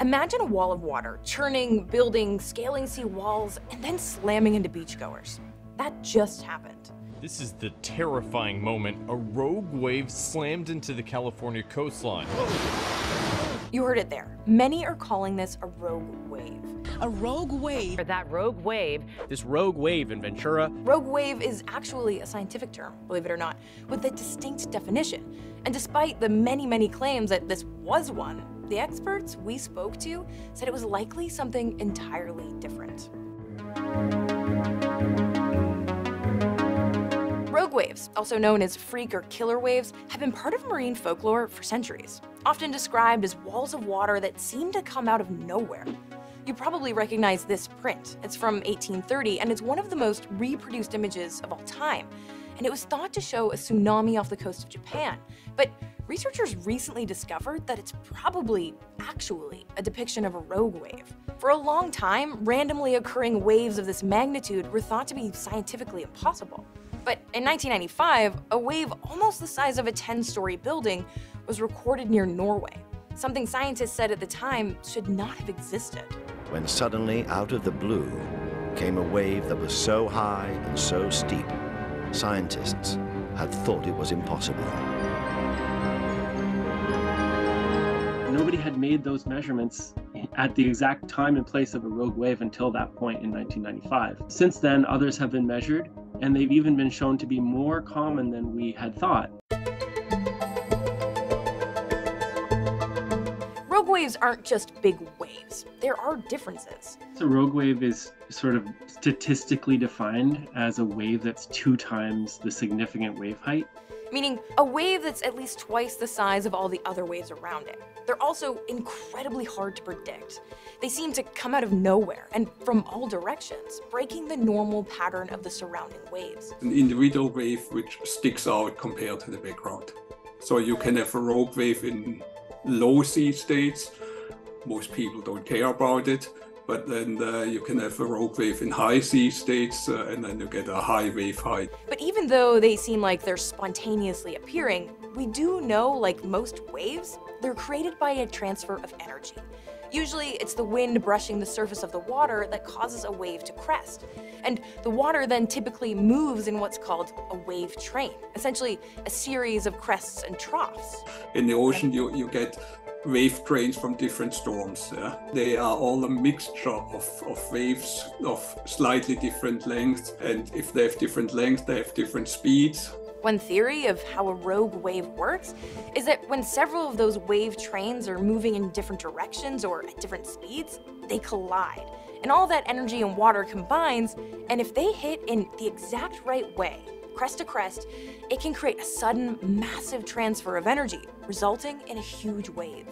Imagine a wall of water, churning, building, scaling sea walls, and then slamming into beachgoers. That just happened. This is the terrifying moment. A rogue wave slammed into the California coastline. You heard it there. Many are calling this a rogue wave. A rogue wave. For that rogue wave. This rogue wave in Ventura. Rogue wave is actually a scientific term, believe it or not, with a distinct definition. And despite the many, many claims that this was one, the experts we spoke to said it was likely something entirely different. Rogue waves, also known as freak or killer waves, have been part of marine folklore for centuries, often described as walls of water that seem to come out of nowhere. You probably recognize this print. It's from 1830, and it's one of the most reproduced images of all time. And it was thought to show a tsunami off the coast of Japan. But researchers recently discovered that it's probably actually a depiction of a rogue wave. For a long time, randomly occurring waves of this magnitude were thought to be scientifically impossible. But in 1995, a wave almost the size of a 10-story building was recorded near Norway, something scientists said at the time should not have existed. When suddenly, out of the blue, came a wave that was so high and so steep, scientists had thought it was impossible. Nobody had made those measurements at the exact time and place of a rogue wave until that point in 1995. Since then, others have been measured, and they've even been shown to be more common than we had thought. Rogue waves aren't just big waves. There are differences. So rogue wave is sort of statistically defined as a wave that's 2 times the significant wave height. Meaning a wave that's at least twice the size of all the other waves around it. They're also incredibly hard to predict. They seem to come out of nowhere and from all directions, breaking the normal pattern of the surrounding waves. An individual wave which sticks out compared to the background. So you can have a rogue wave in low sea states. Most people don't care about it. But then you can have a rogue wave in high sea states, and then you get a high wave height. But even though they seem like they're spontaneously appearing, we do know, like most waves, they're created by a transfer of energy. Usually it's the wind brushing the surface of the water that causes a wave to crest. And the water then typically moves in what's called a wave train, essentially a series of crests and troughs. In the ocean, you get wave trains from different storms. They are all a mixture of waves of slightly different lengths, and if they have different lengths, they have different speeds. One theory of how a rogue wave works is that when several of those wave trains are moving in different directions or at different speeds, they collide, and all that energy and water combines, and if they hit in the exact right way, crest to crest, it can create a sudden, massive transfer of energy, resulting in a huge wave.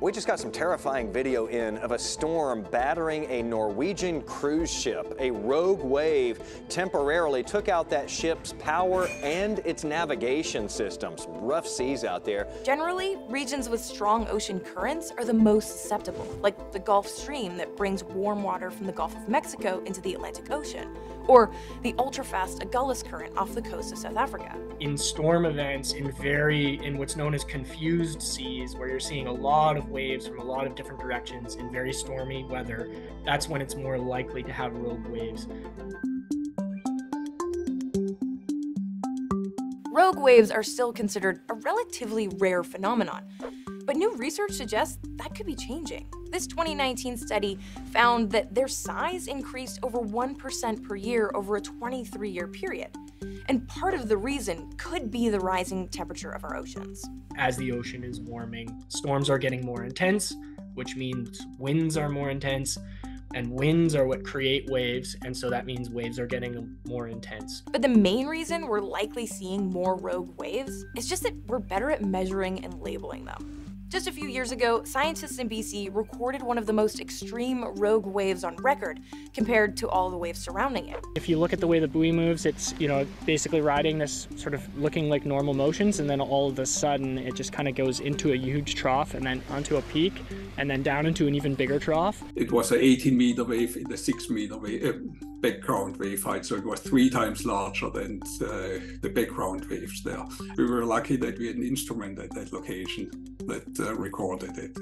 We just got some terrifying video in of a storm battering a Norwegian cruise ship. A rogue wave temporarily took out that ship's power and its navigation systems. Rough seas out there. Generally, regions with strong ocean currents are the most susceptible, like the Gulf Stream that brings warm water from the Gulf of Mexico into the Atlantic Ocean, or the ultra-fast Agulhas Current off the coast of South Africa. In storm events, in what's known as confused seas, where you're seeing a lot of waves from a lot of different directions in very stormy weather, that's when it's more likely to have rogue waves. Rogue waves are still considered a relatively rare phenomenon, but new research suggests that could be changing. This 2019 study found that their size increased over 1% per year over a 23-year period. And part of the reason could be the rising temperature of our oceans. As the ocean is warming, storms are getting more intense, which means winds are more intense, and winds are what create waves, and so that means waves are getting more intense. But the main reason we're likely seeing more rogue waves is just that we're better at measuring and labeling them. Just a few years ago, scientists in BC recorded one of the most extreme rogue waves on record compared to all the waves surrounding it. If you look at the way the buoy moves, it's, you know, basically riding this sort of looking like normal motions, and then all of a sudden it just kind of goes into a huge trough and then onto a peak and then down into an even bigger trough. It was an 18-meter wave in a 6-meter wave, background wave height, so it was 3 times larger than the background waves there. We were lucky that we had an instrument at that location that recorded it.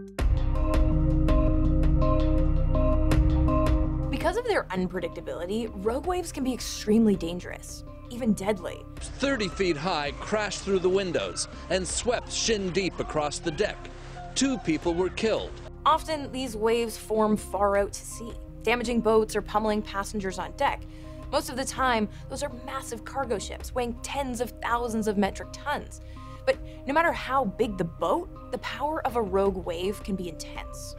of their unpredictability, rogue waves can be extremely dangerous, even deadly. 30 feet high, crashed through the windows and swept shin deep across the deck. 2 people were killed. Often these waves form far out to sea, damaging boats or pummeling passengers on deck. Most of the time, those are massive cargo ships weighing tens of thousands of metric tons. But no matter how big the boat, the power of a rogue wave can be intense.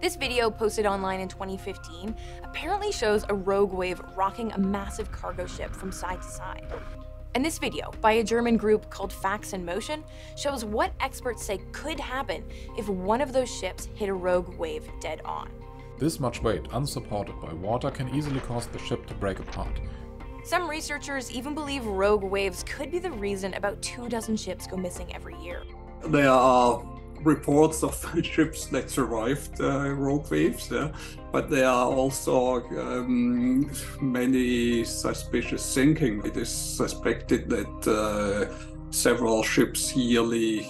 This video, posted online in 2015, apparently shows a rogue wave rocking a massive cargo ship from side to side. And this video, by a German group called Facts in Motion, shows what experts say could happen if one of those ships hit a rogue wave dead on. This much weight, unsupported by water, can easily cause the ship to break apart. Some researchers even believe rogue waves could be the reason about 2 dozen ships go missing every year. There are reports of ships that survived rogue waves, but there are also many suspicious sinkings. It is suspected that several ships yearly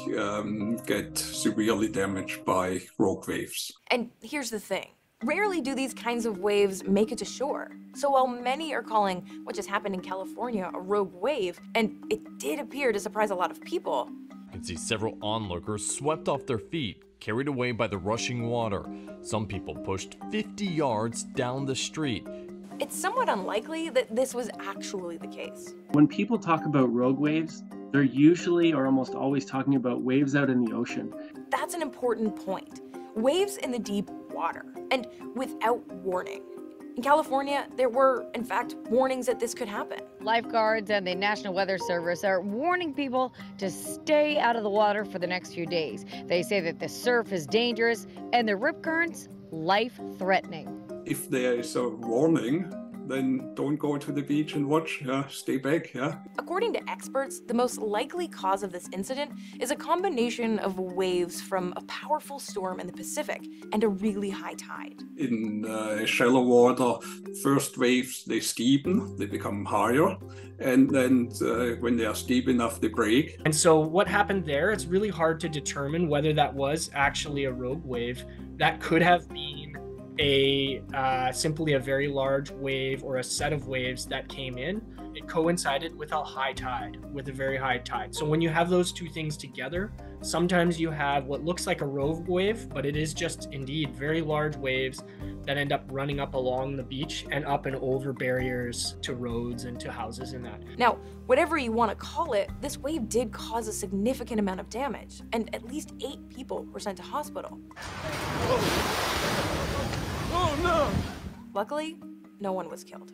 get severely damaged by rogue waves. And here's the thing. Rarely do these kinds of waves make it to shore. So while many are calling what just happened in California a rogue wave, and it did appear to surprise a lot of people, you can see several onlookers swept off their feet, carried away by the rushing water. Some people pushed 50 yards down the street. It's somewhat unlikely that this was actually the case. When people talk about rogue waves, they're usually or almost always talking about waves out in the ocean. That's an important point. Waves in the deep water, and without warning. In California, there were, in fact, warnings that this could happen. Lifeguards and the National Weather Service are warning people to stay out of the water for the next few days. They say that the surf is dangerous and the rip currents life-threatening. If there is a warning, then don't go to the beach and watch, stay back, According to experts, the most likely cause of this incident is a combination of waves from a powerful storm in the Pacific and a really high tide. In shallow water, first waves, they steepen, they become higher, and then when they are steep enough, they break. And so what happened there, it's really hard to determine whether that was actually a rogue wave. That could have been simply a very large wave or a set of waves that came in. It coincided with a high tide, So when you have those 2 things together, sometimes you have what looks like a rogue wave, but it is just indeed very large waves that end up running up along the beach and up and over barriers to roads and to houses and that. Now, whatever you want to call it, this wave did cause a significant amount of damage, and at least 8 people were sent to hospital. Oh. Oh, no. Luckily, no one was killed.